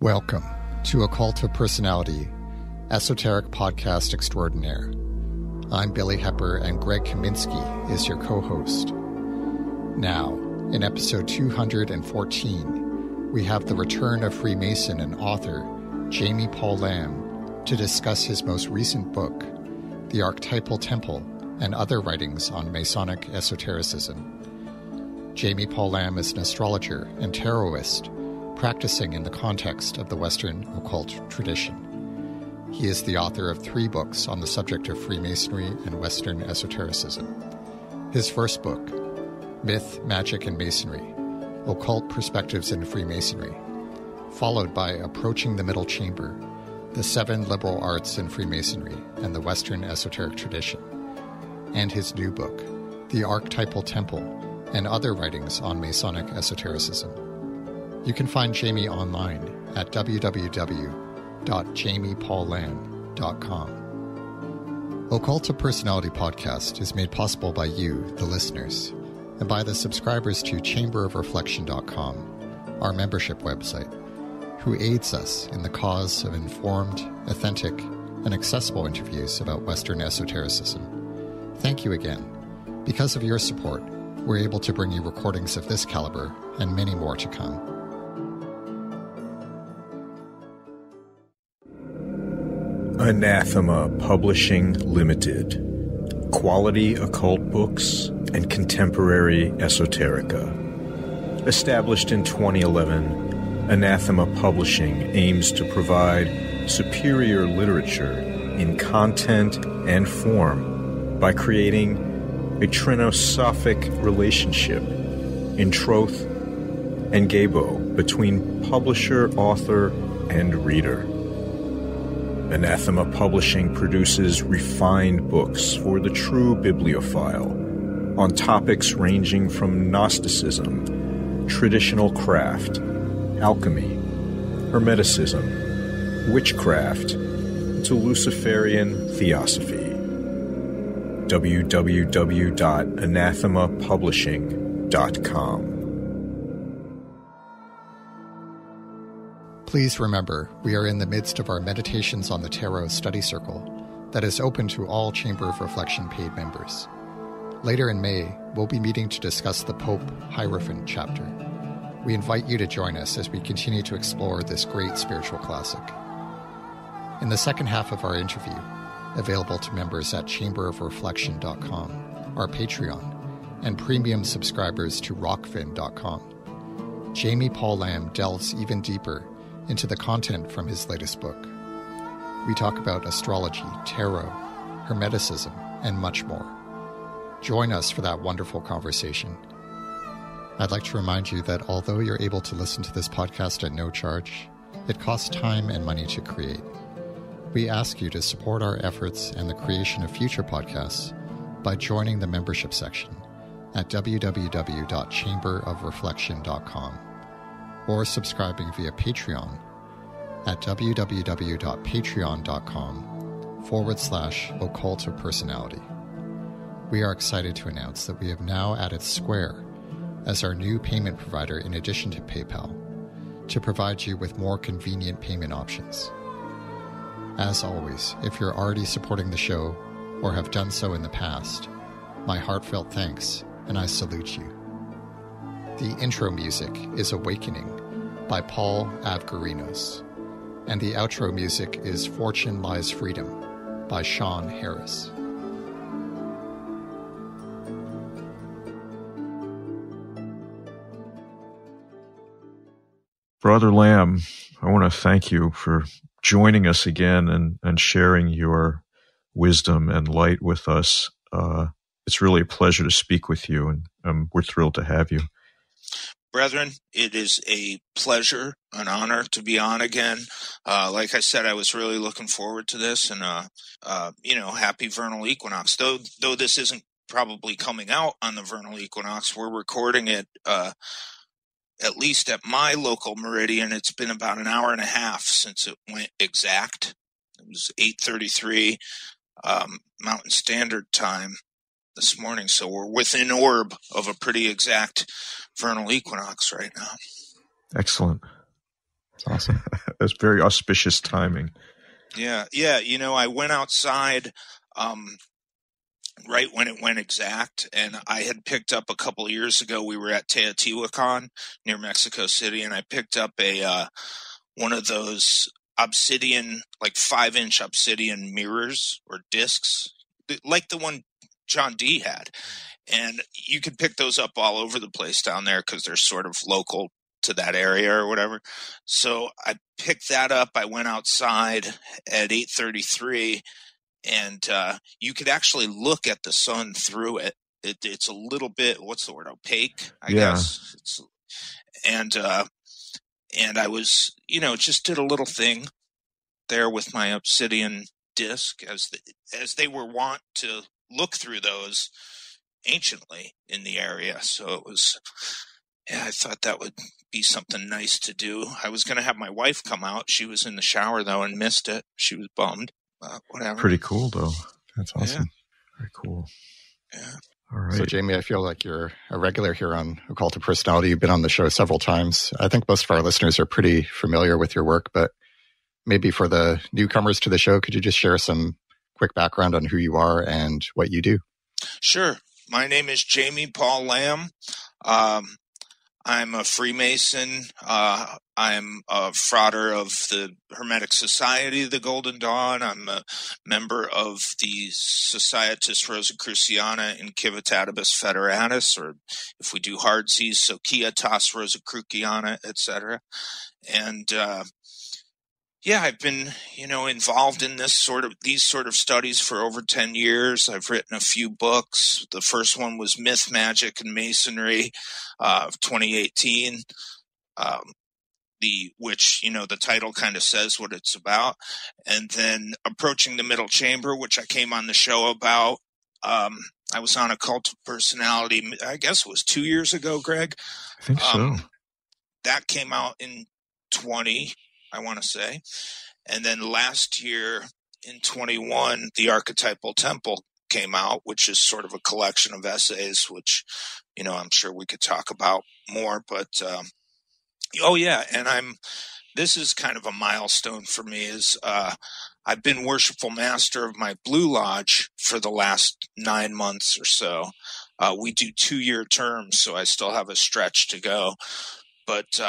Welcome to Occult of Personality, esoteric podcast extraordinaire. I'm Billy Hepper and Greg Kaminsky is your co-host. Now, in episode 214, we have the return of Freemason and author Jamie Paul Lamb to discuss his most recent book, The Archetypal Temple and Other Writings on Masonic Esotericism. Jamie Paul Lamb is an astrologer and taroist, practicing in the context of the Western occult tradition. He is the author of three books on the subject of Freemasonry and Western esotericism. His first book, Myth, Magic, and Masonry, Occult Perspectives in Freemasonry, followed by Approaching the Middle Chamber, the Seven Liberal Arts in Freemasonry and the Western Esoteric Tradition, and his new book, The Archetypal Temple and Other Writings on Masonic Esotericism. You can find Jamie online at www.jamiepaullamb.com. Occult of Personality podcast is made possible by you, the listeners, and by the subscribers to chamberofreflection.com, our membership website, who aids us in the cause of informed, authentic, and accessible interviews about Western esotericism. Thank you again. Because of your support, we're able to bring you recordings of this caliber and many more to come. Anathema Publishing Limited. Quality occult books and contemporary esoterica. Established in 2011, Anathema Publishing aims to provide superior literature in content and form by creating a trinosophic relationship in troth and gabo between publisher, author, and reader. Anathema Publishing produces refined books for the true bibliophile on topics ranging from Gnosticism, traditional craft, alchemy, Hermeticism, witchcraft, to Luciferian theosophy. www.anathemapublishing.com. Please remember, we are in the midst of our Meditations on the Tarot Study Circle that is open to all Chamber of Reflection paid members. Later in May, we'll be meeting to discuss the Pope Heirophant chapter. We invite you to join us as we continue to explore this great spiritual classic. In the second half of our interview, available to members at chamberofreflection.com, our Patreon, and premium subscribers to Rokfin.com, Jamie Paul Lamb delves even deeper into the content from his latest book. We talk about astrology, tarot, hermeticism, and much more. Join us for that wonderful conversation. I'd like to remind you that although you're able to listen to this podcast at no charge, it costs time and money to create. We ask you to support our efforts and the creation of future podcasts by joining the membership section at www.chamberofreflection.com. or subscribing via Patreon at www.patreon.com/Occult of Personality. We are excited to announce that we have now added Square as our new payment provider in addition to PayPal to provide you with more convenient payment options. As always, if you're already supporting the show or have done so in the past, my heartfelt thanks and I salute you. The intro music is Awakening by Paul Avgerinos, and the outro music is Fortune Lies Freedom by Sean Harris. Brother Lamb, I want to thank you for joining us again and sharing your wisdom and light with us. It's really a pleasure to speak with you, and we're thrilled to have you. Brethren, it is a pleasure, an honor to be on again. Like I said, I was really looking forward to this, and, happy vernal equinox. Though this isn't probably coming out on the vernal equinox, we're recording it, at least at my local meridian. It's been about an hour and a half since it went exact. It was 8:33 Mountain Standard Time this morning, so we're within orb of a pretty exact vernal equinox right now. Excellent. That's awesome. that's very auspicious timing. Yeah. You know, I went outside right when it went exact, and I had picked up a couple of years ago. We were at Teotihuacan near Mexico City, and I picked up a one of those obsidian, like 5-inch obsidian mirrors or discs, like the one John D had. And you could pick those up all over the place down there because they're sort of local to that area or whatever. So I picked that up. I went outside at 8:33, and you could actually look at the sun through it. It's a little bit, what's the word, opaque, I guess. And I was, you know, just did a little thing there with my obsidian disc, as they were wont to look through those anciently in the area. So it was, yeah, I thought that would be something nice to do. I was going to have my wife come out. She was in the shower, though, and missed it. She was bummed. Whatever. Pretty cool, though. That's awesome. Yeah. Very cool. Yeah. All right. So, Jamie, I feel like you're a regular here on Occult of Personality. You've been on the show several times. I think most of our listeners are pretty familiar with your work, but maybe for the newcomers to the show, could you just share some quick background on who you are and what you do? Sure. My name is Jamie Paul Lamb. I'm a Freemason. I'm a frauder of the Hermetic Society, the Golden Dawn. I'm a member of the Societas Rosicruciana in Civitatibus Federatus, or if we do hard C's, Societas Rosicruciana, etc. And yeah, I've been, involved in these sort of studies for over 10 years. I've written a few books. The first one was Myth, Magic, and Masonry of 2018, which, the title kind of says what it's about. And then Approaching the Middle Chamber, which I came on the show about. I was on Occult of Personality, I guess it was 2 years ago, Greg. I think so. That came out in 2020. I want to say. And then last year in 21, The Archetypal Temple came out, which is sort of a collection of essays, which, I'm sure we could talk about more, but, and this is kind of a milestone for me is, I've been worshipful master of my Blue Lodge for the last 9 months or so. We do 2-year terms, so I still have a stretch to go, but,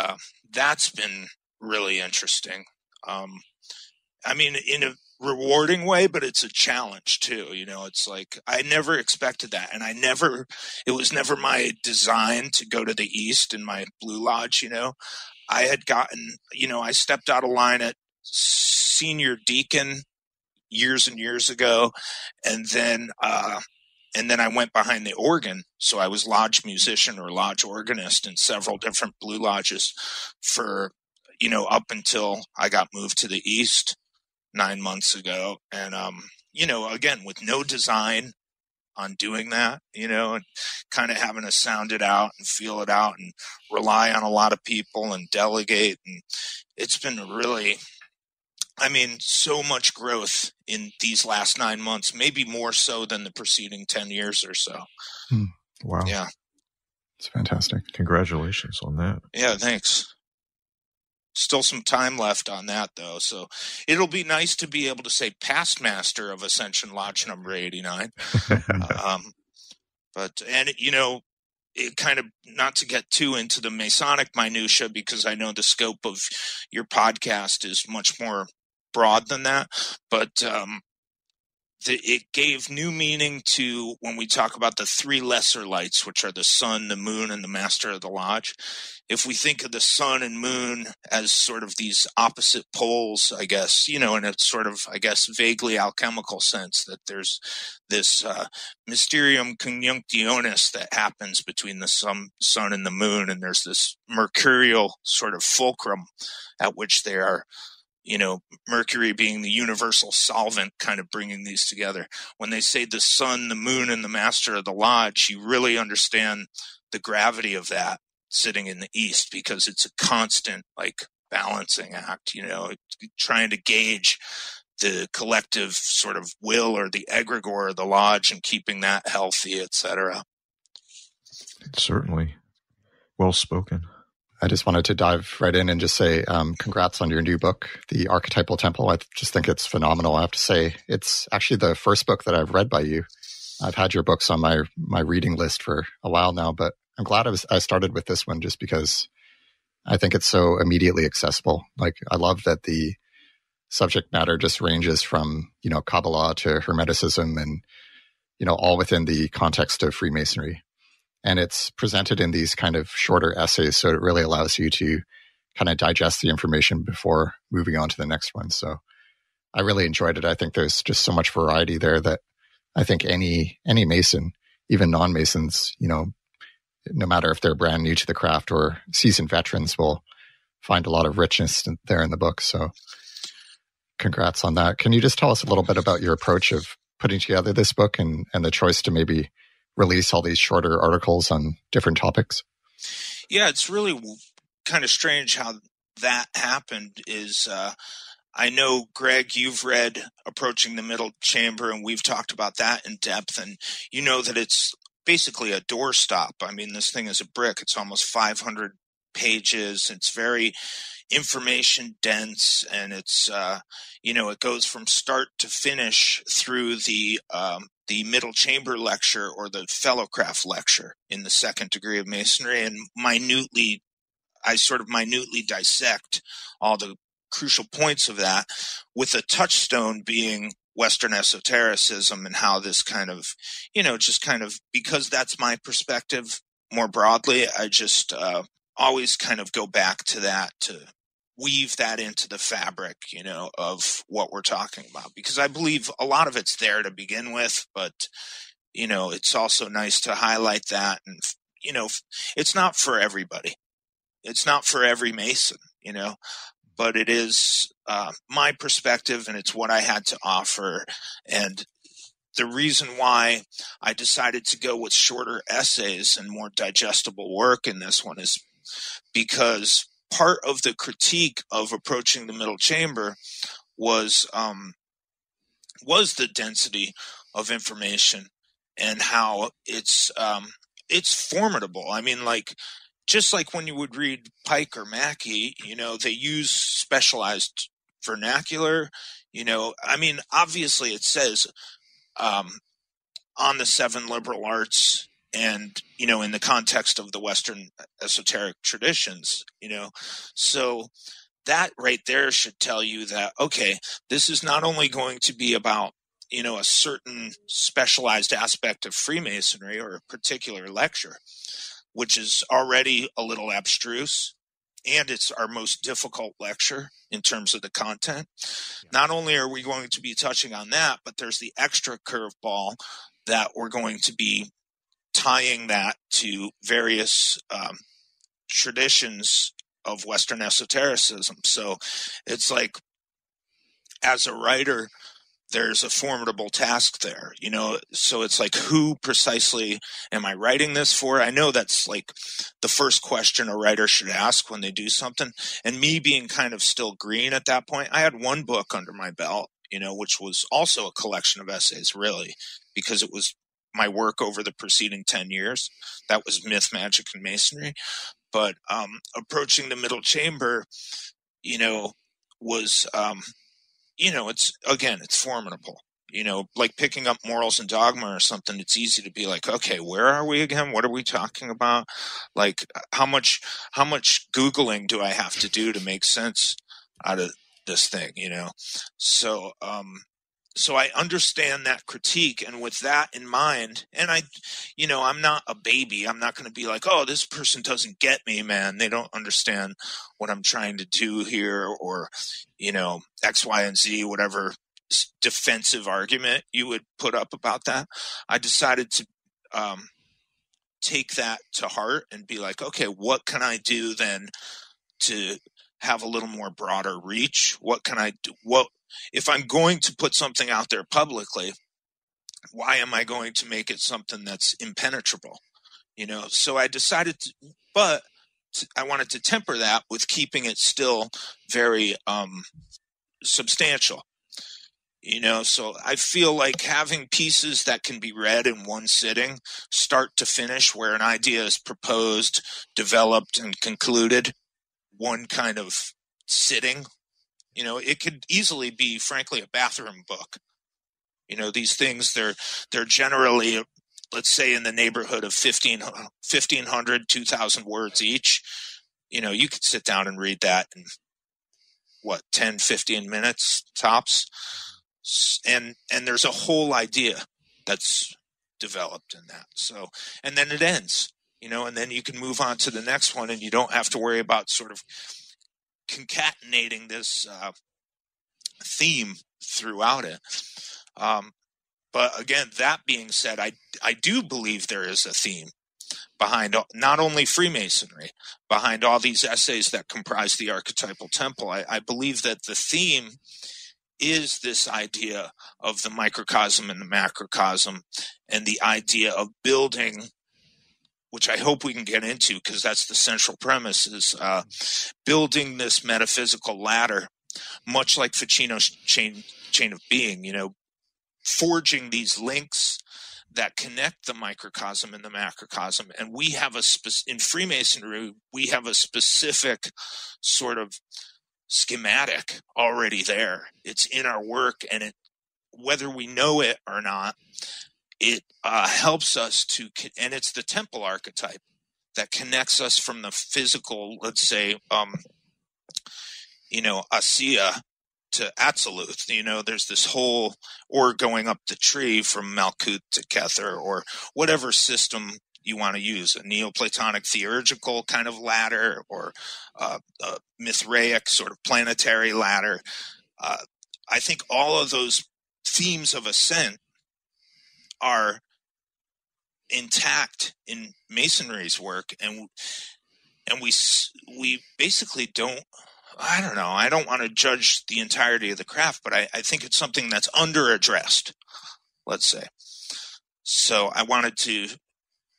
that's been really interesting. In a rewarding way, but it's a challenge too. It's like, I never expected that. And it was never my design to go to the East in my Blue Lodge. I had gotten, I stepped out of line at senior deacon years and years ago. And then I went behind the organ. So I was lodge musician or lodge organist in several different Blue Lodges for, up until I got moved to the East 9 months ago. And, again, with no design on doing that, and kind of having to sound it out and feel it out and rely on a lot of people and delegate. And it's been really, so much growth in these last 9 months, maybe more so than the preceding 10 years or so. Wow. Yeah. It's fantastic. Congratulations on that. Yeah, thanks. Still some time left on that, though, so it'll be nice to be able to say past master of Ascension Lodge number 89. It kind of, not to get too into the Masonic minutia, because I know the scope of your podcast is much more broad than that, but it gave new meaning to when we talk about the three lesser lights, which are the sun, the moon, and the master of the lodge. If we think of the sun and moon as sort of these opposite poles, I guess, in a sort of, vaguely alchemical sense, that there's this mysterium conjunctionis that happens between the sun and the moon, and there's this mercurial sort of fulcrum at which they are, Mercury being the universal solvent, kind of bringing these together. When they say the sun, the moon, and the master of the lodge, you really understand the gravity of that sitting in the East, because it's a constant, balancing act, trying to gauge the collective sort of will or the egregore of the lodge and keeping that healthy, etc. Certainly. Well spoken. I just wanted to dive right in and just say congrats on your new book, The Archetypal Temple. I just think it's phenomenal, I have to say. It's actually the first book that I've read by you. I've had your books on my reading list for a while now, but I'm glad I started with this one just because I think it's so immediately accessible. Like, I love that the subject matter just ranges from, you know, Kabbalah to Hermeticism and, you know, all within the context of Freemasonry. And it's presented in these kind of shorter essays, so it really allows you to kind of digest the information before moving on to the next one. So I really enjoyed it. I think there's just so much variety there that I think any Mason, even non-Masons, you know, no matter if they're brand new to the craft or seasoned veterans, will find a lot of richness there in the book. So congrats on that. Can you just tell us a little bit about your approach of putting together this book and the choice to maybe release all these shorter articles on different topics? Yeah, it's really kind of strange how that happened. I know, Greg, you've read Approaching the Middle Chamber, and we've talked about that in depth, and you know that it's basically a doorstop. I mean, this thing is a brick. It's almost 500 pages. It's very information dense, and it's, you know, it goes from start to finish through the middle chamber lecture or the fellowcraft lecture in the second degree of Masonry, and I sort of minutely dissect all the crucial points of that, with a touchstone being Western esotericism and how this kind of, you know, just kind of, because that's my perspective more broadly, I just always kind of go back to that to weave that into the fabric, you know, of what we're talking about, because I believe a lot of it's there to begin with, but, you know, it's also nice to highlight that. And, you know, it's not for everybody. It's not for every Mason, you know, but it is my perspective, and it's what I had to offer. And the reason why I decided to go with shorter essays and more digestible work in this one is because part of the critique of Approaching the Middle Chamber was the density of information and how it's formidable. I mean, like, just like when you would read Pike or Mackey, you know, they use specialized vernacular. You know, I mean, obviously it says on the seven liberal arts, and, you know, in the context of the Western esoteric traditions, you know, so that right there should tell you that, okay, this is not only going to be about, you know, a certain specialized aspect of Freemasonry or a particular lecture, which is already a little abstruse, and it's our most difficult lecture in terms of the content. Yeah. Not only are we going to be touching on that, but there's the extra curveball that we're going to be tying that to various traditions of Western esotericism. So it's like, as a writer, there's a formidable task there, you know? So it's like, who precisely am I writing this for? I know that's like the first question a writer should ask when they do something. And me being kind of still green at that point, I had one book under my belt, you know, which was also a collection of essays, really, because it was my work over the preceding 10 years. That was Myth, Magic, and Masonry. But Approaching the Middle Chamber, you know, was, you know, it's, again, it's formidable, you know, like picking up Morals and Dogma or something. It's easy to be like, okay, where are we again? What are we talking about? Like, how much Googling do I have to do to make sense out of this thing, you know? So, so I understand that critique, and with that in mind, and I, you know, I'm not a baby. I'm not going to be like, oh, this person doesn't get me, man. They don't understand what I'm trying to do here, or, you know, X, Y, and Z, whatever defensive argument you would put up about that. I decided to take that to heart and be like, okay, what can I do then to have a little more broader reach? What can I do? What, if I'm going to put something out there publicly, why am I going to make it something that's impenetrable? You know, so I decided to, but I wanted to temper that with keeping it still very substantial. You know, so I feel like having pieces that can be read in one sitting, start to finish, where an idea is proposed, developed, and concluded, one kind of sitting. You know, it could easily be, frankly, a bathroom book. You know, these things, they're generally, let's say, in the neighborhood of 1,500, 2,000 words each. You know, you could sit down and read that in, what, 10, 15 minutes tops. And there's a whole idea that's developed in that. So, and then it ends, you know, and then you can move on to the next one, and you don't have to worry about sort of concatenating this theme throughout it. But again, that being said, I do believe there is a theme behind not only Freemasonry, behind all these essays that comprise the Archetypal Temple. I believe that the theme is this idea of the microcosm and the macrocosm, and the idea of building, which I hope we can get into, because that's the central premise, is building this metaphysical ladder, much like Ficino's chain of being, you know, forging these links that connect the microcosm and the macrocosm. And we have in Freemasonry, we have a specific sort of schematic already there. It's in our work, and it, whether we know it or not, it helps us to, and it's the temple archetype that connects us from the physical, let's say, you know, Asiya to Atziluth. You know, there's this whole, or going up the tree from Malkuth to Kether, or whatever system you want to use, a Neoplatonic theurgical kind of ladder, or a Mithraic sort of planetary ladder. I think all of those themes of ascent are intact in Masonry's work, and we basically don't. I don't know. I don't want to judge the entirety of the craft, but I think it's something that's under-addressed, let's say. So I wanted to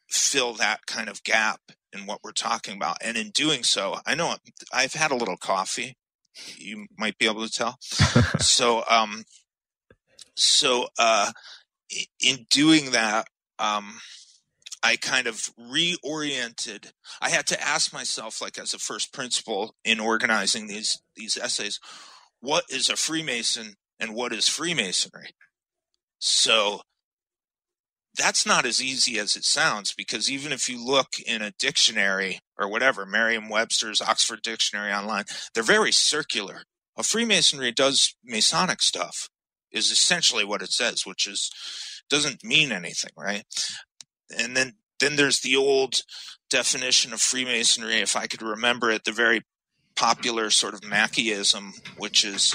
fill that kind of gap in what we're talking about. And in doing so, I know I've had a little coffee. You might be able to tell. So in doing that, I kind of reoriented. I had to ask myself, like, as a first principle in organizing these essays, what is a Freemason and what is Freemasonry? So that's not as easy as it sounds, because even if you look in a dictionary or whatever, Merriam-Webster's, Oxford Dictionary online, they're very circular. A Freemasonry does Masonic stuff is essentially what it says, which is doesn't mean anything, right? And then there's the old definition of Freemasonry, if I could remember it, the very popular sort of Mackeyism, which is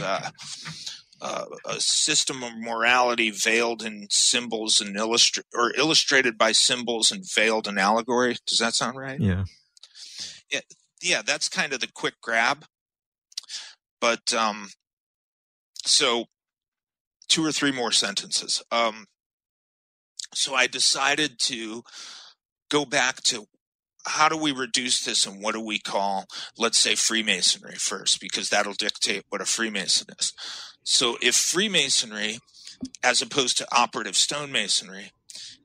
a system of morality veiled in symbols and illustrated by symbols and veiled in allegory. Does that sound right? Yeah, that's kind of the quick grab. But so two or three more sentences. So I decided to go back to how do we reduce this, and what do we call, let's say, Freemasonry first, because that'll dictate what a Freemason is. So if Freemasonry, as opposed to operative stonemasonry,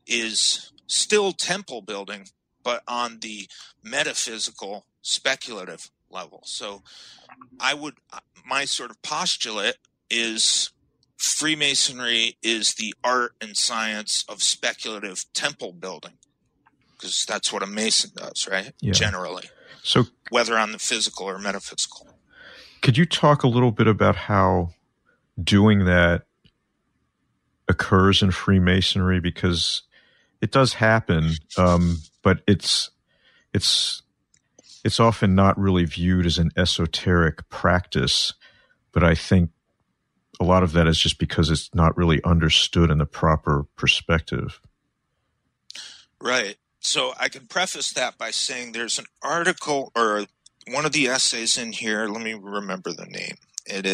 is still temple building, but on the metaphysical speculative level. So my sort of postulate is Freemasonry is the art and science of speculative temple building, because that's what a Mason does, right? Yeah. Generally. So whether on the physical or metaphysical. Could you talk a little bit about how doing that occurs in Freemasonry? Because it does happen, but it's often not really viewed as an esoteric practice, but I think a lot of that is just because it's not really understood in the proper perspective. Right. So I can preface that by saying there's an article or one of the essays in here. Let me remember the name. It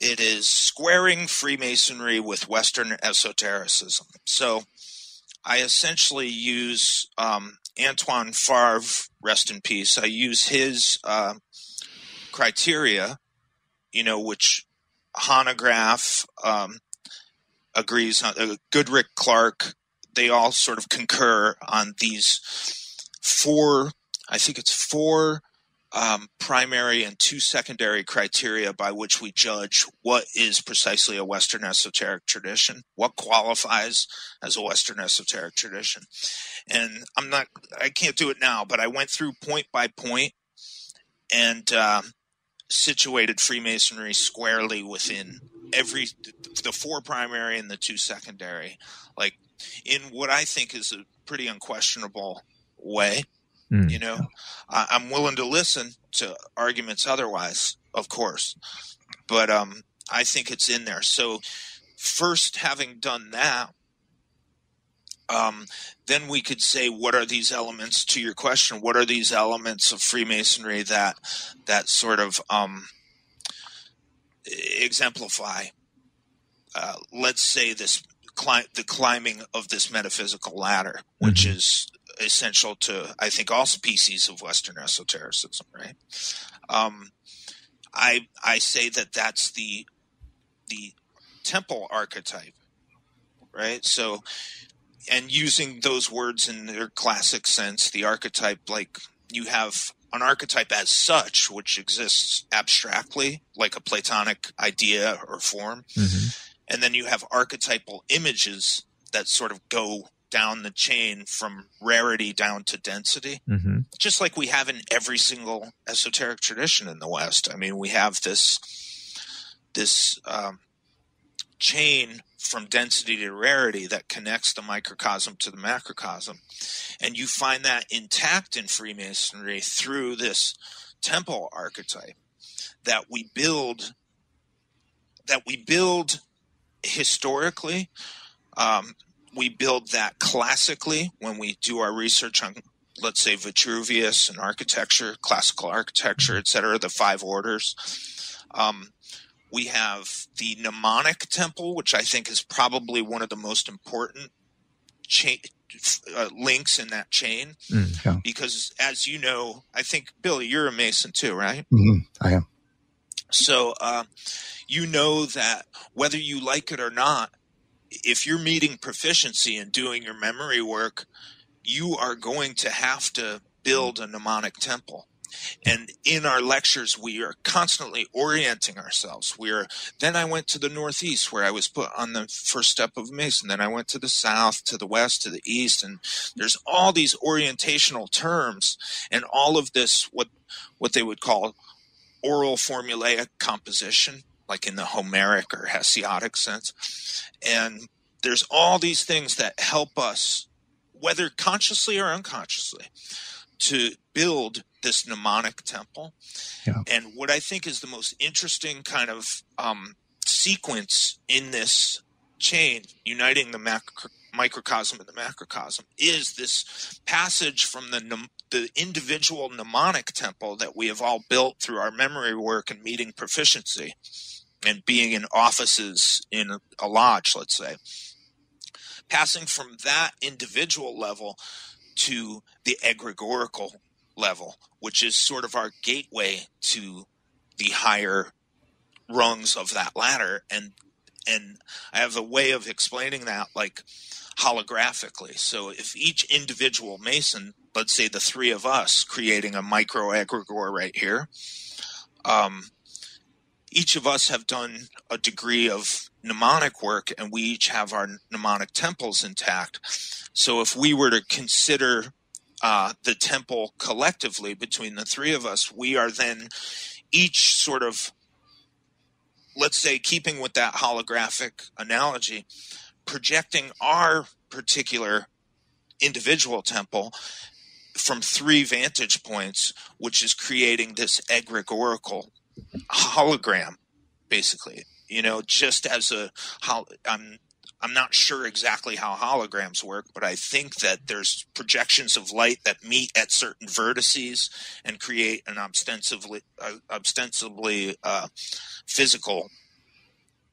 is Squaring Freemasonry with Western Esotericism. So I essentially use Antoine Favre, rest in peace. I use his criteria, you know, which Honograph agrees on, Goodrick Clark, they all sort of concur on these four, I think it's four primary and two secondary criteria by which we judge what is precisely a Western esoteric tradition, what qualifies as a Western esoteric tradition. And I'm not, I can't do it now, but I went through point by point and situated Freemasonry squarely within every, the four primary and the two secondary, like in what I think is a pretty unquestionable way. You know, I'm willing to listen to arguments otherwise, of course, but I think it's in there. So first, having done that, then we could say, what are these elements to your question? What are these elements of Freemasonry that sort of exemplify, let's say, this the climbing of this metaphysical ladder, which is essential to, I think, all species of Western esotericism, right? I say that that's the temple archetype, right? So, and using those words in their classic sense, the archetype, like you have an archetype as such, which exists abstractly, like a Platonic idea or form. And then you have archetypal images that sort of go down the chain from rarity down to density, just like we have in every single esoteric tradition in the West. I mean, we have this chain from density to rarity that connects the microcosm to the macrocosm. And you find that intact in Freemasonry through this temple archetype that we build, historically. We build that classically when we do our research on, let's say, Vitruvius and architecture, classical architecture, et cetera, the five orders. We have the mnemonic temple, which I think is probably one of the most important links in that chain. Because, as you know, I think, Billy, you're a Mason too, right? I am. So you know that whether you like it or not, if you're meeting proficiency and doing your memory work, you are going to have to build a mnemonic temple. And in our lectures, we are constantly orienting ourselves. We are. Then I went to the Northeast where I was put on the first step of Mason. Then I went to the South, to the West, to the East. And there's all these orientational terms and all of this, what they would call oral formulaic composition, like in the Homeric or Hesiodic sense. And there's all these things that help us, whether consciously or unconsciously, to build this mnemonic temple. And what I think is the most interesting kind of sequence in this chain, uniting the microcosm and the macrocosm, is this passage from the individual mnemonic temple that we have all built through our memory work and meeting proficiency and being in offices in a lodge, let's say, passing from that individual level to the egregorical level, which is sort of our gateway to the higher rungs of that ladder. And I have a way of explaining that, like, holographically. So if each individual Mason, let's say the three of us creating a micro egregore right here, each of us have done a degree of mnemonic work, and we each have our mnemonic temples intact. So if we were to consider the temple collectively between the three of us, we are then each sort of, let's say, keeping with that holographic analogy, projecting our particular individual temple from three vantage points, which is creating this egregorical hologram, basically. You know, just as a I'm not sure exactly how holograms work, but I think that there's projections of light that meet at certain vertices and create an ostensibly physical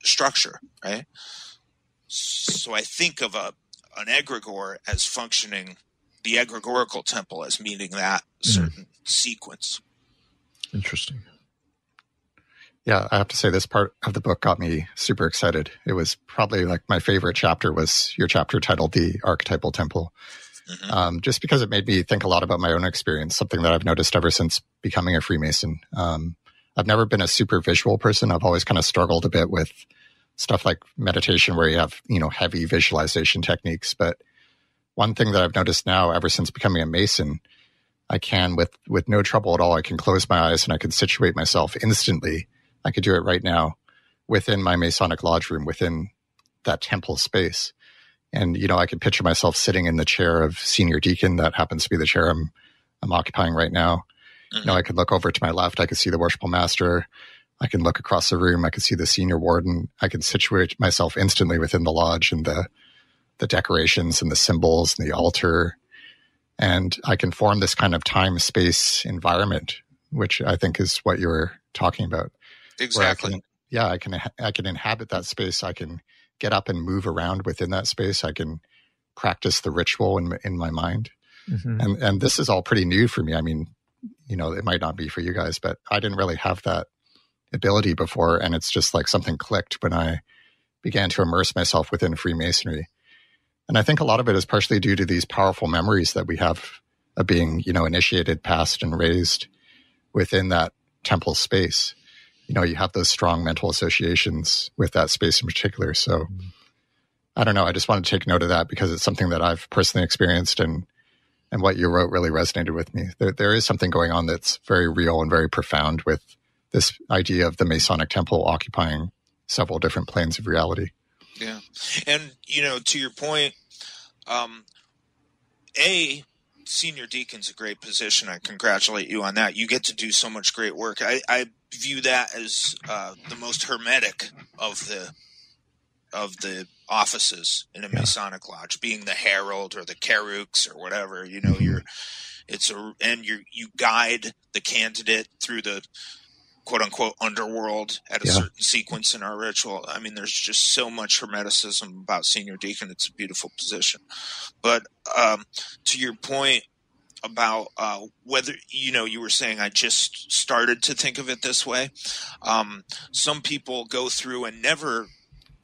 structure, right? So I think of an egregore as functioning, the egregorical temple as meaning that certain sequence. Interesting. Yeah, I have to say this part of the book got me super excited. It was probably like my favorite chapter was your chapter titled The Archetypal Temple, just because it made me think a lot about my own experience, something that I've noticed ever since becoming a Freemason. I've never been a super visual person. I've always kind of struggled a bit with stuff like meditation where you have, you know, heavy visualization techniques. But one thing that I've noticed now ever since becoming a Mason, I can, with no trouble at all, I can close my eyes and I can situate myself instantly. I could do it right now within my Masonic lodge room, within that temple space. And, you know, I could picture myself sitting in the chair of senior deacon. That happens to be the chair I'm occupying right now. You know, I could look over to my left. I could see the worshipful master. I can look across the room. I could see the senior warden. I can situate myself instantly within the lodge and the decorations and the symbols and the altar. And I can form this kind of time-space environment, which I think is what you were talking about. Exactly. I can inhabit that space. I can get up and move around within that space. I can practice the ritual in my mind. And this is all pretty new for me. I mean, you know, it might not be for you guys, but I didn't really have that ability before. And it's just like something clicked when I began to immerse myself within Freemasonry. And I think a lot of it is partially due to these powerful memories that we have of being, you know, initiated, passed, and raised within that temple space. You know, you have those strong mental associations with that space in particular. So I don't know. I just wanted to take note of that because it's something that I've personally experienced, and what you wrote really resonated with me. There is something going on that's very real and very profound with this idea of the Masonic temple occupying several different planes of reality. Yeah. And, you know, to your point, senior deacon's a great position. I congratulate you on that. You get to do so much great work. I view that as the most hermetic of the offices in a Masonic lodge, being the herald or the caruks or whatever. You know, you guide the candidate through the quote unquote underworld at a certain sequence in our ritual. I mean, there's just so much hermeticism about senior deacon. It's a beautiful position. But to your point about whether, you know, you were saying, I just started to think of it this way. Some people go through and never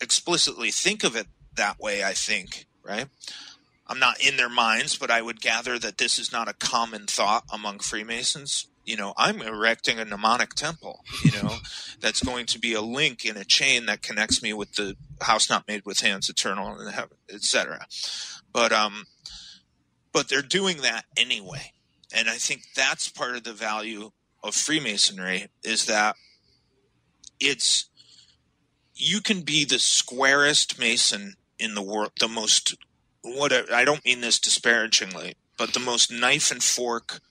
explicitly think of it that way, I think, right? I'm not in their minds, but I would gather that this is not a common thought among Freemasons. You know, I'm erecting a mnemonic temple, you know, that's going to be a link in a chain that connects me with the house not made with hands, eternal in heaven, etc. But they're doing that anyway. And I think that's part of the value of Freemasonry, is that you can be the squarest Mason in the world, the most, I don't mean this disparagingly, but the most knife and fork,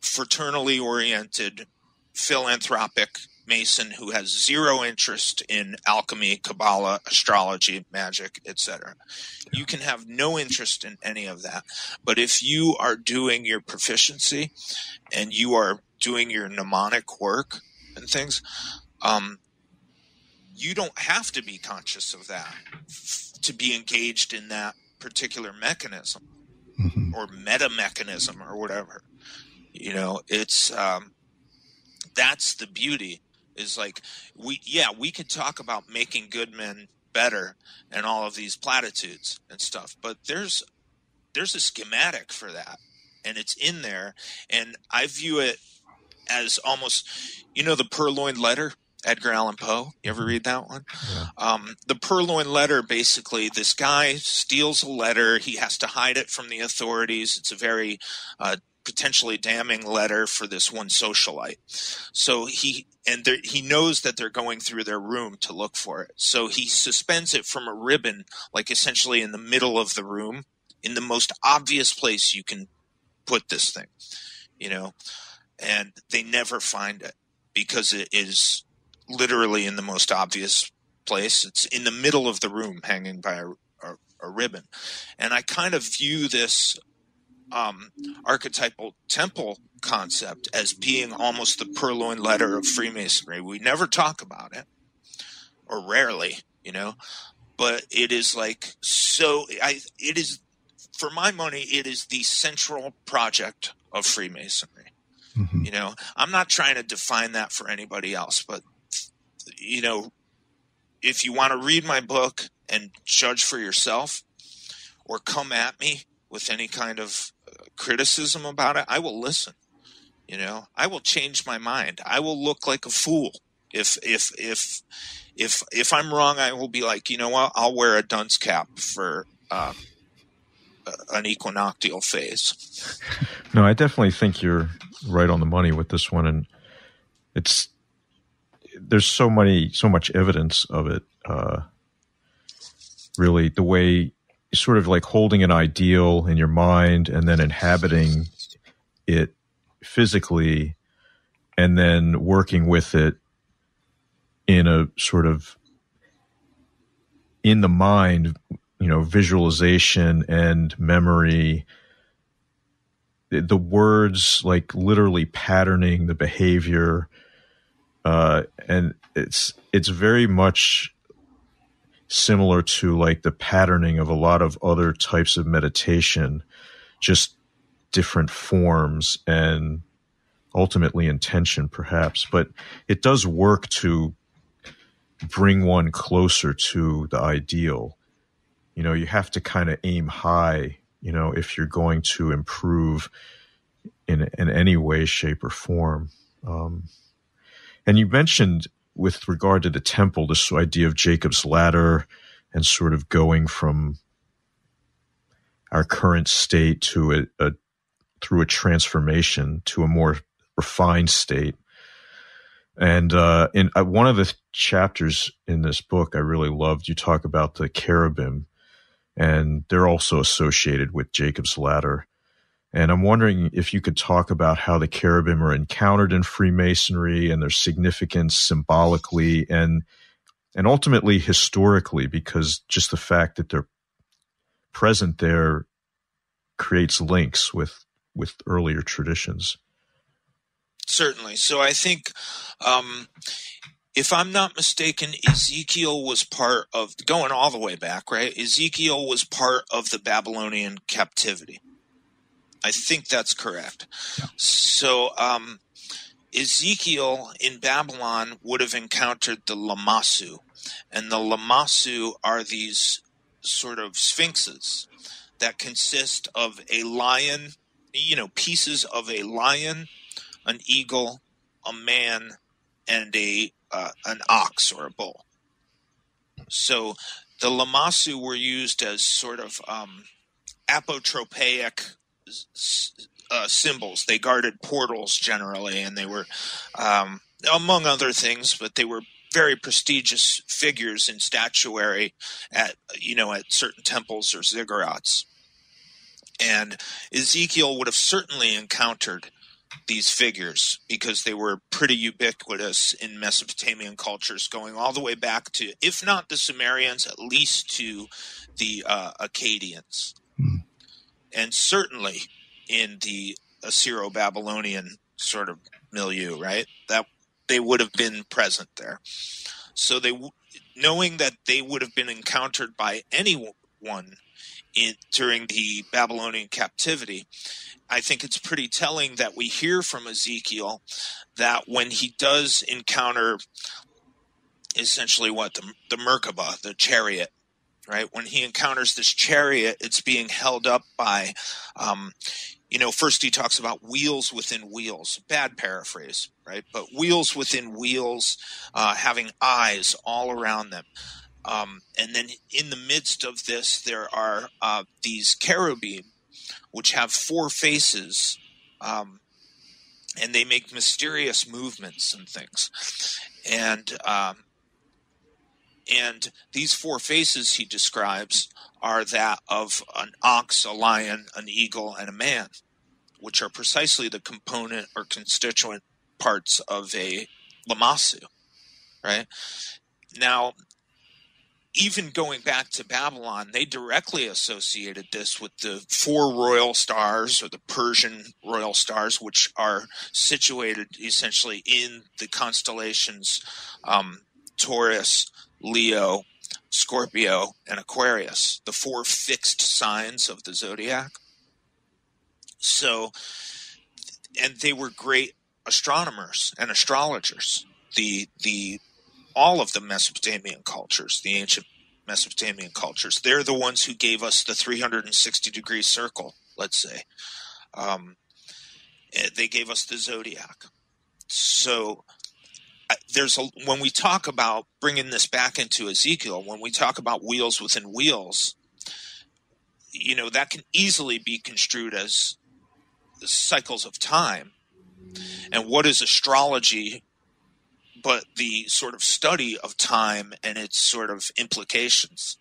fraternally oriented, philanthropic Mason who has zero interest in alchemy, Kabbalah, astrology, magic, etc. You can have no interest in any of that. But if you are doing your proficiency and you are doing your mnemonic work and things, you don't have to be conscious of that to be engaged in that particular mechanism or meta mechanism or whatever. You know, it's that's the beauty, is like we could talk about making good men better and all of these platitudes and stuff, but there's a schematic for that, and it's in there. And I view it as almost, you know, the purloined letter, Edgar Allan Poe. You ever read that one? Yeah. The purloined letter, basically, this guy steals a letter. He has to hide it from the authorities. It's a very potentially damning letter for this one socialite. So he knows that they're going through their room to look for it. So he suspends it from a ribbon, like essentially in the middle of the room, in the most obvious place you can put this thing, you know, and they never find it because it is literally in the most obvious place. It's in the middle of the room, hanging by a ribbon. And I kind of view this archetypal temple concept as being almost the purloined letter of Freemasonry. We never talk about it, or rarely, you know, but it is like, it is, for my money, it is the central project of Freemasonry. You know, I'm not trying to define that for anybody else, but you know, if you want to read my book and judge for yourself or come at me with any kind of criticism about it, I will listen. You know, I will change my mind. I will look like a fool. If I'm wrong, I will be like, you know what, I'll wear a dunce cap for an equinoctial phase. No, I definitely think you're right on the money with this one. And it's, there's so much evidence of it. Really the way sort of like holding an ideal in your mind and then inhabiting it physically and then working with it in a sort of in the mind, you know, visualization and memory, the words, like literally patterning the behavior. And it's very much similar to like the patterning of a lot of other types of meditation, just different forms and ultimately intention perhaps, but it does work to bring one closer to the ideal. You know, you have to kind of aim high, you know, if you're going to improve in any way, shape, or form. And you mentioned with regard to the temple, this idea of Jacob's ladder and sort of going from our current state to through a transformation to a more refined state. And in one of the chapters in this book I really loved, you talk about the cherubim, and they're also associated with Jacob's ladder. And I'm wondering if you could talk about how the cherubim are encountered in Freemasonry and their significance symbolically and ultimately historically, because just the fact that they're present there creates links with earlier traditions. Certainly. So I think, if I'm not mistaken, Ezekiel was part of, going all the way back, right? Ezekiel was part of the Babylonian captivity. I think that's correct. Yeah. So Ezekiel in Babylon would have encountered the Lamassu, and the Lamassu are these sort of sphinxes that consist of a lion, you know, pieces of a lion, an eagle, a man, and an ox or a bull. So the Lamassu were used as sort of apotropaic symbols. They guarded portals generally, and they were, among other things, but they were very prestigious figures in statuary at certain temples or ziggurats. And Ezekiel would have certainly encountered these figures because they were pretty ubiquitous in Mesopotamian cultures, going all the way back to, if not the Sumerians, at least to the Akkadians. Mm. And certainly in the Assyro-Babylonian sort of milieu, right? That they would have been present there. So knowing that they would have been encountered by anyone during the Babylonian captivity, I think it's pretty telling that we hear from Ezekiel that when he does encounter essentially the Merkabah, the chariot, right? When he encounters this chariot, it's being held up by, first he talks about wheels within wheels, bad paraphrase, right? But wheels within wheels, having eyes all around them. And then in the midst of this, there are these cherubim, which have four faces, and they make mysterious movements and things. And these four faces he describes are that of an ox, a lion, an eagle, and a man, which are precisely the component or constituent parts of a Lamassu, right? Now, even going back to Babylon, they directly associated this with the four royal stars, or the Persian royal stars, which are situated essentially in the constellations Taurus, Leo, Scorpio, and Aquarius, the four fixed signs of the zodiac. So, and they were great astronomers and astrologers. The all of the Mesopotamian cultures, the ancient Mesopotamian cultures. They're the ones who gave us the 360-degree circle, let's say. They gave us the zodiac. So when we talk about bringing this back into Ezekiel, when we talk about wheels within wheels, you know, that can easily be construed as the cycles of time. And what is astrology but the sort of study of time and its sort of implications?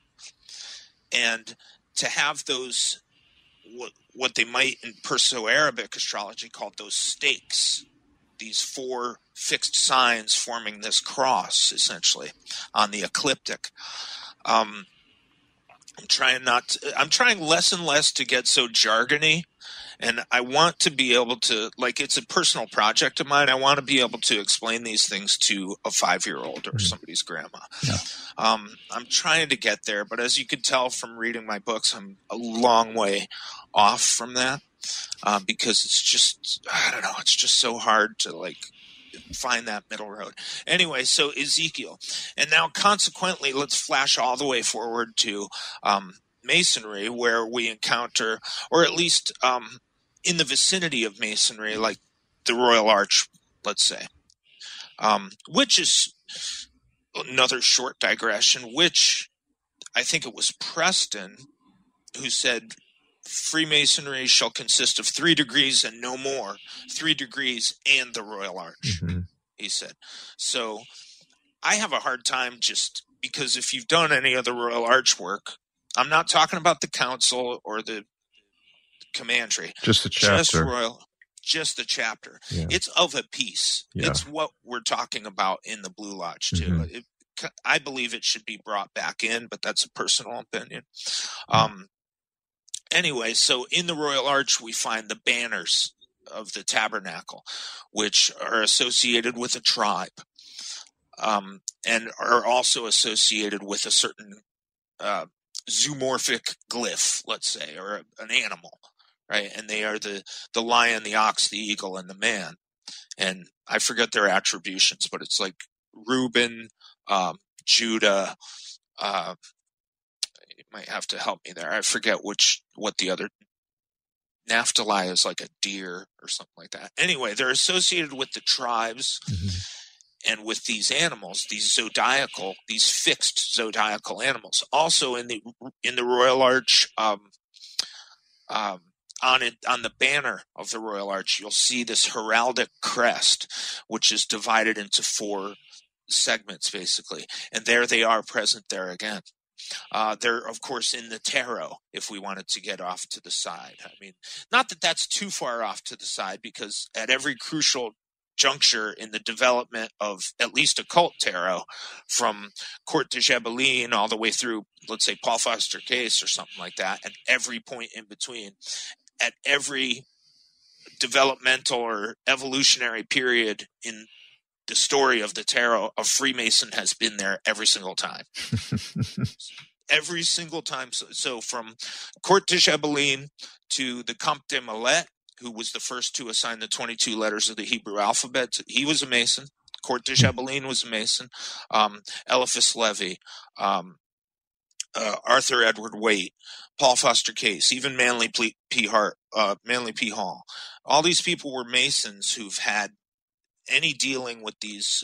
And to have those, what they might in Perso-Arabic astrology called those stakes, these four fixed signs forming this cross, essentially, on the ecliptic. I'm trying less and less to get so jargony, and I want to be able to, like, it's a personal project of mine. I want to be able to explain these things to a 5-year-old or somebody's grandma. Yeah. I'm trying to get there, but as you can tell from reading my books, I'm a long way off from that because it's just, I don't know, it's just so hard to, like, find that middle road. Anyway, so Ezekiel. And now consequently, let's flash all the way forward to Masonry, where we encounter, or at least in the vicinity of Masonry, like the Royal Arch, let's say, which is another short digression, which I think it was Preston who said, Freemasonry shall consist of 3 degrees and no more, 3 degrees and the Royal Arch, he said. So I have a hard time just because if you've done any of the Royal Arch work, I'm not talking about the council or the commandery. Just the chapter. Just the chapter. Yeah. It's of a piece. Yeah. It's what we're talking about in the Blue Lodge, too. I believe it should be brought back in, but that's a personal opinion. Anyway, so in the Royal Arch, we find the banners of the tabernacle, which are associated with a tribe and are also associated with a certain zoomorphic glyph, let's say, or an animal, right? And they are the lion, the ox, the eagle, and the man. And I forget their attributions, but it's like Reuben, Judah, might have to help me there. I forget what the other Naphtali is, like a deer or something like that. Anyway, they're associated with the tribes and with these animals, these fixed zodiacal animals. Also in the Royal Arch, on the banner of the Royal Arch, you'll see this heraldic crest, which is divided into 4 segments basically, and there they are present there again. They're, of course, in the tarot, if we wanted to get off to the side. I mean, not that that's too far off to the side, because at every crucial juncture in the development of at least occult tarot, from Court de Gébelin all the way through, let's say, Paul Foster Case or something like that, and every point in between, at every developmental or evolutionary period in the story of the tarot, a Freemason has been there every single time. Every single time. So from Court de Gébelin to the Comte de Millet, who was the first to assign the 22 letters of the Hebrew alphabet, he was a Mason. Court de Gébelin was a Mason. Eliphas Levy, Arthur Edward Waite, Paul Foster Case, even Manly P. Hall. All these people were Masons who've had any dealing with these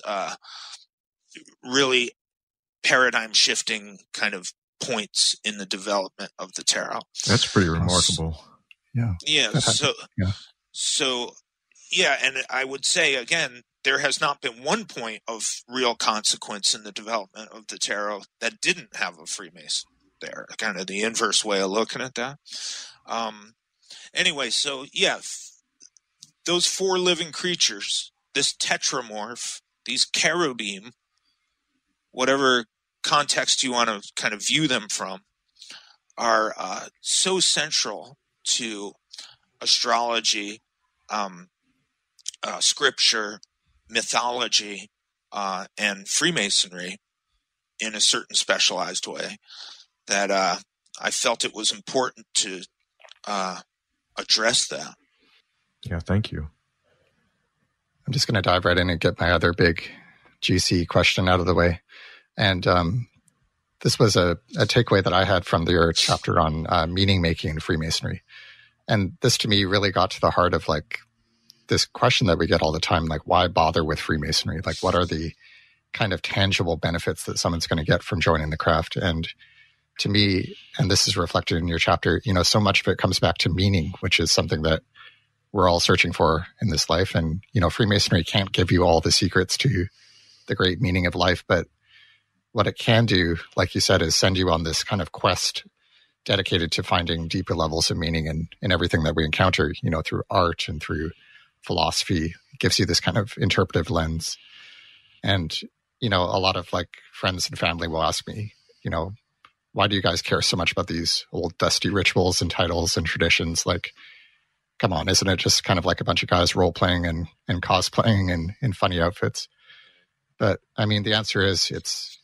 really paradigm-shifting kind of points in the development of the tarot. That's pretty remarkable. And I would say, again, there has not been one point of real consequence in the development of the tarot that didn't have a Freemason there, kind of the inverse way of looking at that. Anyway, so, yeah, those 4 living creatures, this tetramorph, these cherubim, whatever context you want to kind of view them from, are so central to astrology, scripture, mythology, and Freemasonry in a certain specialized way that I felt it was important to address that. Yeah, thank you. I'm just going to dive right in and get my other big juicy question out of the way. And this was a takeaway that I had from your chapter on meaning-making in Freemasonry. And this, to me, really got to the heart of, like, this question that we get all the time, like, why bother with Freemasonry? Like, what are the kind of tangible benefits that someone's going to get from joining the craft? And to me, and this is reflected in your chapter, you know, so much of it comes back to meaning, which is something that we're all searching for in this life. And, you know, Freemasonry can't give you all the secrets to the great meaning of life, but what it can do, like you said, is send you on this kind of quest dedicated to finding deeper levels of meaning in everything that we encounter, you know, through art and through philosophy. It gives you this kind of interpretive lens. And, you know, a lot of, like, friends and family will ask me, you know, why do you guys care so much about these old dusty rituals and titles and traditions? Like, come on, isn't it just kind of like a bunch of guys role-playing and cosplaying and in funny outfits? But, I mean, the answer is it's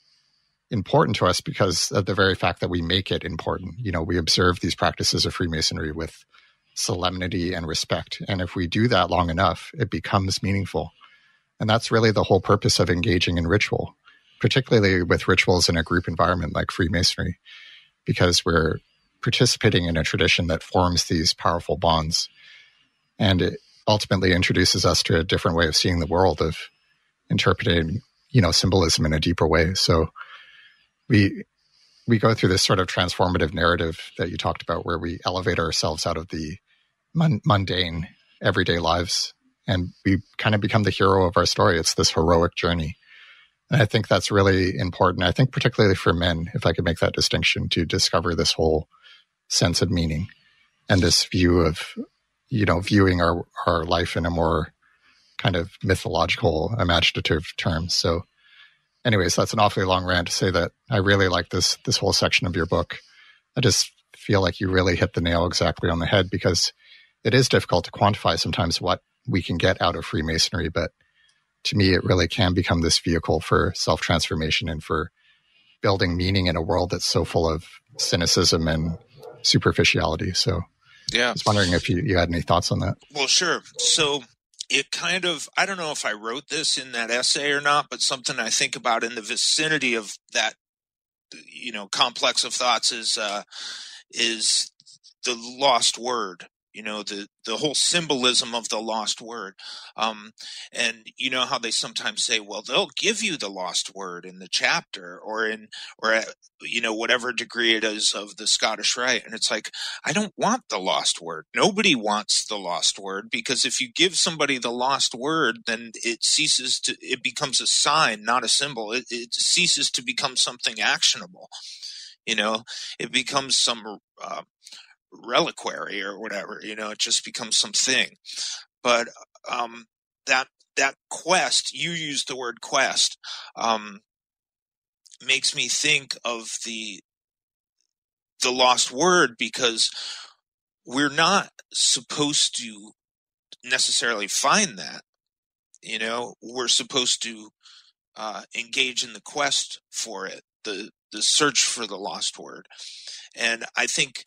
important to us because of the very fact that we make it important. You know, we observe these practices of Freemasonry with solemnity and respect. And if we do that long enough, it becomes meaningful. And that's really the whole purpose of engaging in ritual, particularly with rituals in a group environment like Freemasonry, because we're participating in a tradition that forms these powerful bonds. And it ultimately introduces us to a different way of seeing the world, of interpreting, you know, symbolism in a deeper way. So we go through this sort of transformative narrative that you talked about, where we elevate ourselves out of the mundane everyday lives, and we kind of become the hero of our story. It's this heroic journey. And I think that's really important. I think particularly for men, if I could make that distinction, to discover this whole sense of meaning and this view of, you know, viewing our life in a more kind of mythological, imaginative terms. So anyways, that's an awfully long rant to say that I really like this whole section of your book. I just feel like you really hit the nail exactly on the head, because it is difficult to quantify sometimes what we can get out of Freemasonry, but to me, it really can become this vehicle for self-transformation and for building meaning in a world that's so full of cynicism and superficiality. So yeah, I was wondering if you had any thoughts on that. Well, sure. So it kind of, I don't know if I wrote this in that essay or not, but something I think about in the vicinity of that, you know, complex of thoughts is the lost word. You know, the whole symbolism of the lost word. And you know how they sometimes say, well, they'll give you the lost word in the chapter or you know, whatever degree it is of the Scottish Rite. And it's like, I don't want the lost word. Nobody wants the lost word, because if you give somebody the lost word, then it becomes a sign, not a symbol. It ceases to become something actionable. You know, it becomes some, reliquary or whatever, you know, it just becomes something. But that quest, you used the word quest, makes me think of the lost word, because we're not supposed to necessarily find that. You know, we're supposed to engage in the quest for it, the search for the lost word. And I think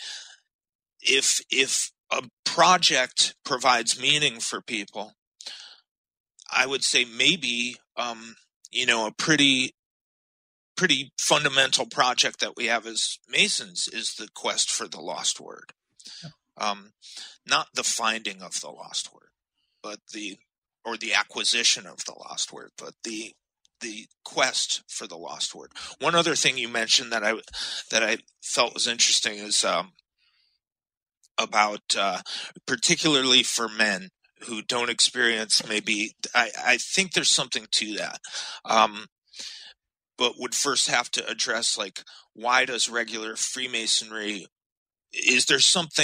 if a project provides meaning for people, I would say maybe, you know, a pretty fundamental project that we have as Masons is the quest for the lost word. Yeah. Not the finding of the lost word, but the acquisition of the lost word, but the quest for the lost word. One other thing you mentioned that I felt was interesting is, about particularly for men who don't experience, maybe I think there's something to that, but would first have to address, like, why does regular Freemasonry, is there something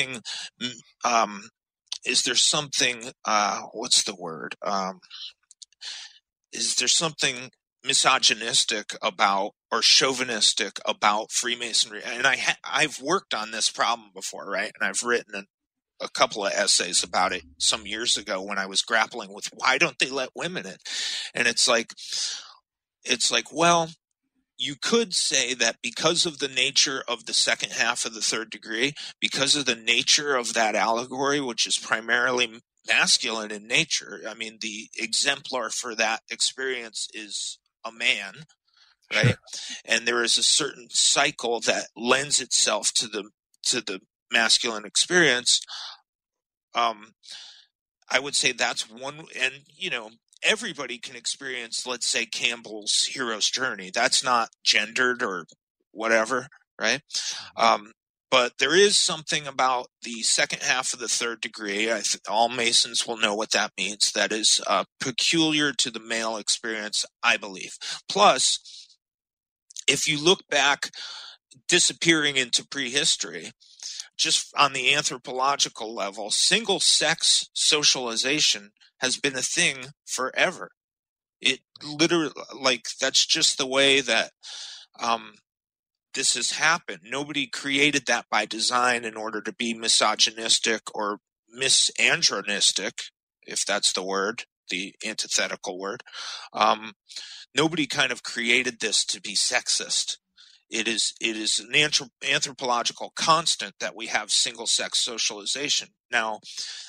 misogynistic about or chauvinistic about Freemasonry? And I've worked on this problem before, right? And I've written a couple of essays about it some years ago when I was grappling with, why don't they let women in? And it's like, well, you could say that because of the nature of the second half of the third degree, because of the nature of that allegory, which is primarily masculine in nature, I mean, the exemplar for that experience is a man, right? Sure. And there is a certain cycle that lends itself to the masculine experience. I would say that's one, and everybody can experience, let's say, Campbell's hero's journey. That's not gendered or whatever, right? But there is something about the second half of the third degree. All Masons will know what that means. That is peculiar to the male experience, I believe. Plus, if you look back, disappearing into prehistory, just on the anthropological level, single-sex socialization has been a thing forever. It literally, that's just the way that this has happened. Nobody created that by design in order to be misogynistic or misandronistic, if that's the word, the antithetical word. Nobody kind of created this to be sexist. It is an anthropological constant that we have single-sex socialization. Now,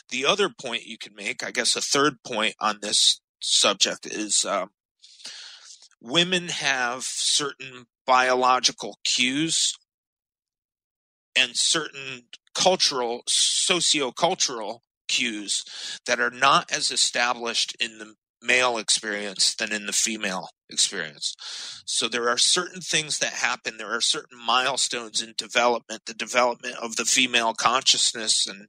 the other point you could make, I guess a third point on this subject, is women have certain biological cues and certain cultural, sociocultural cues that are not as established in the male experience than in the female experience. So there are certain things that happen. There are certain milestones in development, the development of the female consciousness, and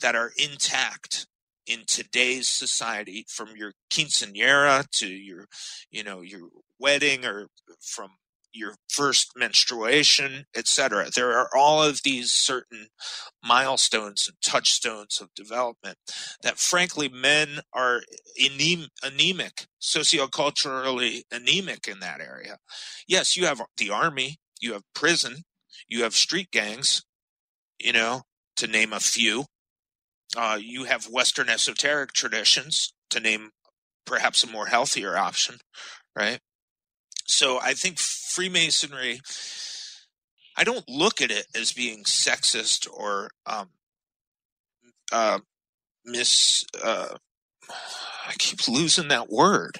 that are intact in today's society, from your quinceañera to your your wedding, or from your first menstruation, etc. There are all of these certain milestones and touchstones of development that, frankly, men are anemic, socioculturally anemic in that area. Yes, you have the army, you have prison, you have street gangs, to name a few. You have Western esoteric traditions, to name perhaps a more healthier option, right? So I think Freemasonry, I don't look at it as being sexist or I keep losing that word.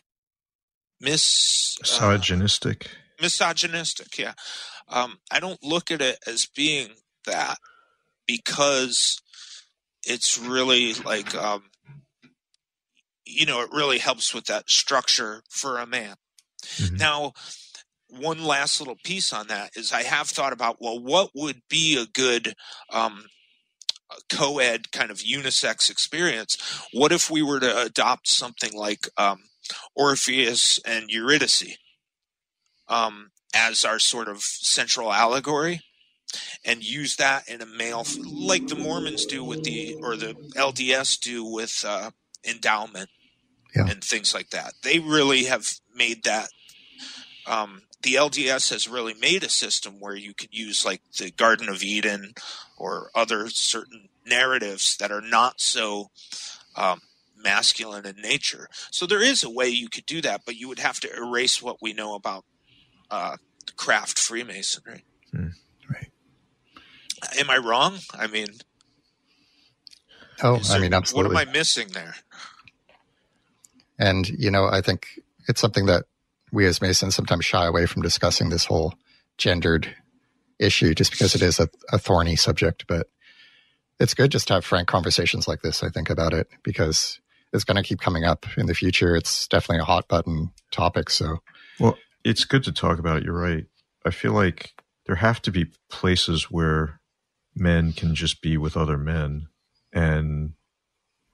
Misogynistic. Misogynistic, yeah. I don't look at it as being that, because it's really it really helps with that structure for a man. Mm-hmm. Now, one last little piece on that is I have thought about, what would be a good co-ed kind of unisex experience? What if we were to adopt something like Orpheus and Eurydice as our sort of central allegory, and use that in a male, like the Mormons do with the LDS do with endowment? Yeah. And things like that. They really have made that. The LDS has really made a system where you could use the Garden of Eden or other certain narratives that are not so masculine in nature. So there is a way you could do that, but you would have to erase what we know about craft Freemasonry. Mm, right. Am I wrong? Absolutely. What am I missing there? And, I think it's something that we as Masons sometimes shy away from discussing, this whole gendered issue, just because it is a thorny subject. But it's good just to have frank conversations like this, I think, about it, because it's going to keep coming up in the future. It's definitely a hot button topic. So, well, it's good to talk about it. You're right. I feel like there have to be places where men can just be with other men and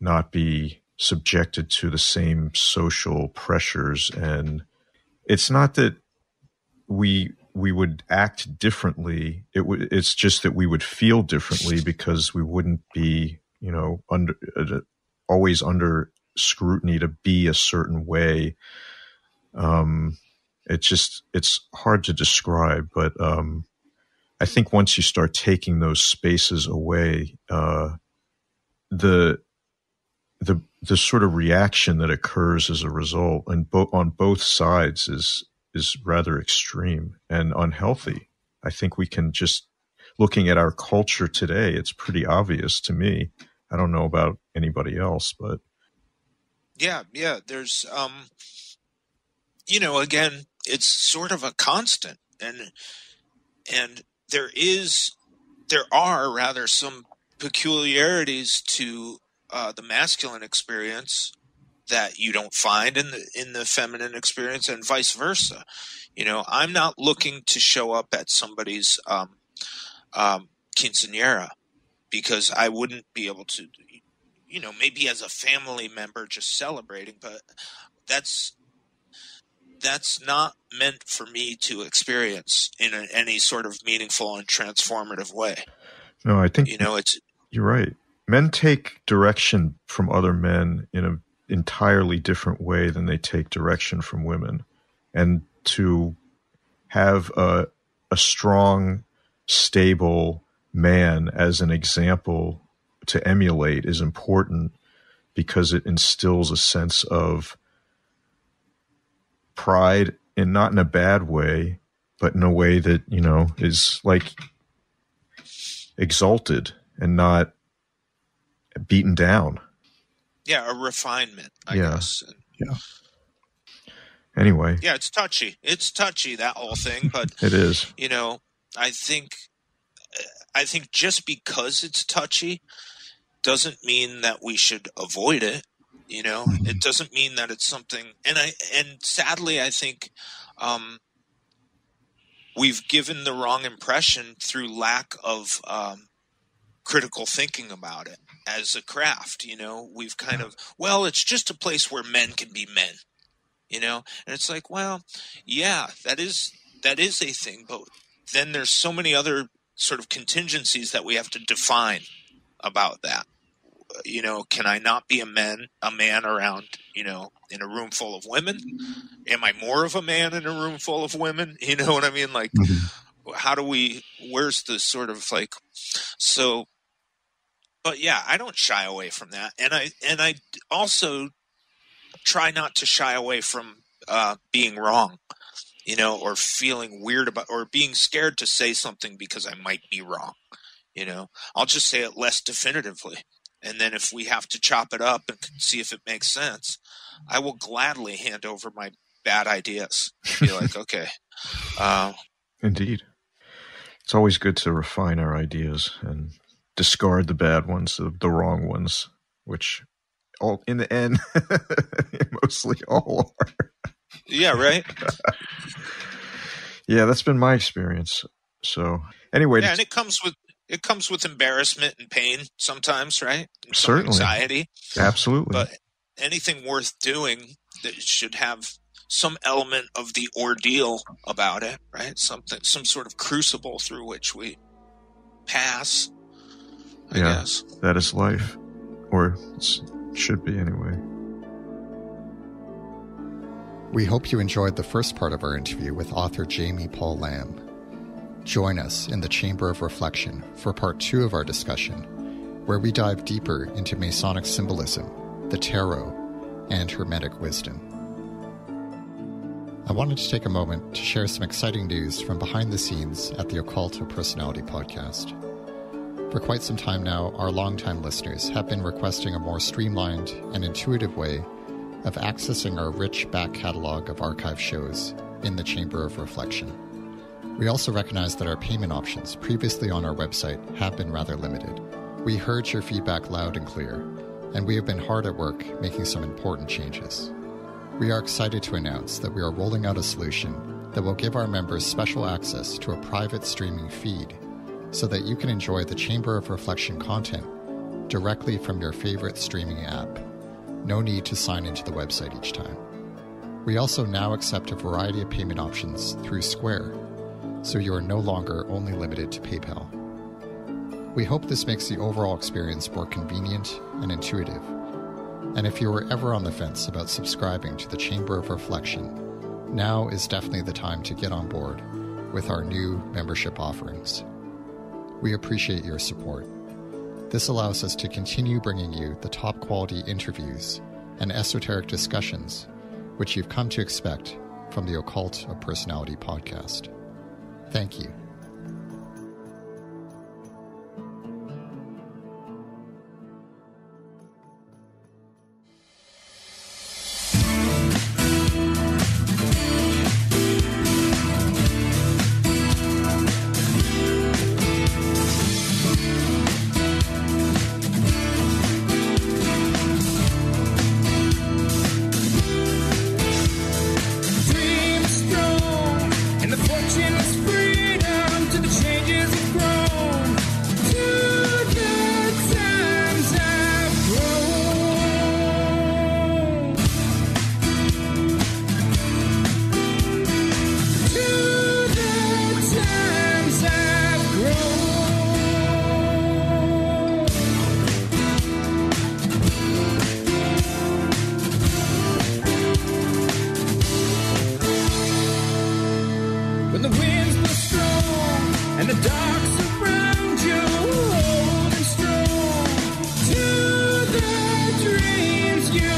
not be subjected to the same social pressures. And it's not that we would act differently. It's just that we would feel differently, because we wouldn't be, always under scrutiny to be a certain way. It's hard to describe, but I think once you start taking those spaces away, the sort of reaction that occurs as a result, and on both sides, is rather extreme and unhealthy. I think we can just, looking at our culture today, it's pretty obvious to me. I don't know about anybody else, but yeah. There's you know, again, it's sort of a constant, and there are some peculiarities to the masculine experience that you don't find in the feminine experience, and vice versa. You know, I'm not looking to show up at somebody's quinceañera because I wouldn't be able to, you know, maybe as a family member just celebrating, but that's not meant for me to experience in any sort of meaningful and transformative way. No, I think, you know, you're right. Men take direction from other men in an entirely different way than they take direction from women. And to have a strong, stable man as an example to emulate is important because it instills a sense of pride, and not in a bad way, but in a way that, you know, is like exalted and not beaten down. Yeah, a refinement, I guess. Yeah. Anyway. Yeah, it's touchy. It's touchy, that whole thing, but it is. You know, I think just because it's touchy doesn't mean that we should avoid it. You know, it doesn't mean that it's something, and sadly, I think we've given the wrong impression through lack of critical thinking about it as a craft. You know, we've kind of, well, it's just a place where men can be men, you know, and it's like, well, yeah, that is a thing, but then there's so many other sort of contingencies that we have to define about that. You know, can I not be a man around, you know, in a room full of women? Am I more of a man in a room full of women? You know what I mean? Like, how do we, where's the sort of like, so, but yeah, I don't shy away from that. And I also try not to shy away from being wrong, you know, or feeling weird about, or being scared to say something because I might be wrong. You know, I'll just say it less definitively. And then if we have to chop it up and see if it makes sense, I will gladly hand over my bad ideas. Be like, okay. Indeed. It's always good to refine our ideas and discard the bad ones, the wrong ones, which all in the end, mostly all are. Yeah, right? Yeah, that's been my experience. So anyway. Yeah, and it comes with embarrassment and pain sometimes, right? And certainly. Anxiety. Absolutely. But anything worth doing that should have some element of the ordeal about it, right? Something, some sort of crucible through which we pass, I guess. That is life. Or it should be anyway. We hope you enjoyed the first part of our interview with author Jamie Paul Lamb. Join us in the Chamber of Reflection for part 2 of our discussion, where we dive deeper into Masonic symbolism, the tarot, and Hermetic wisdom. I wanted to take a moment to share some exciting news from behind the scenes at the Occult of Personality podcast. For quite some time now, our longtime listeners have been requesting a more streamlined and intuitive way of accessing our rich back catalog of archive shows in the Chamber of Reflection. We also recognize that our payment options previously on our website have been rather limited. We heard your feedback loud and clear, and we have been hard at work making some important changes. We are excited to announce that we are rolling out a solution that will give our members special access to a private streaming feed so that you can enjoy the Chamber of Reflection content directly from your favorite streaming app. No need to sign into the website each time. We also now accept a variety of payment options through Square, so you are no longer only limited to PayPal. We hope this makes the overall experience more convenient and intuitive. And if you were ever on the fence about subscribing to the Chamber of Reflection, now is definitely the time to get on board with our new membership offerings. We appreciate your support. This allows us to continue bringing you the top quality interviews and esoteric discussions which you've come to expect from the Occult of Personality podcast. Thank you. when the winds blow strong and the dark surround you, old and strong to the dreams you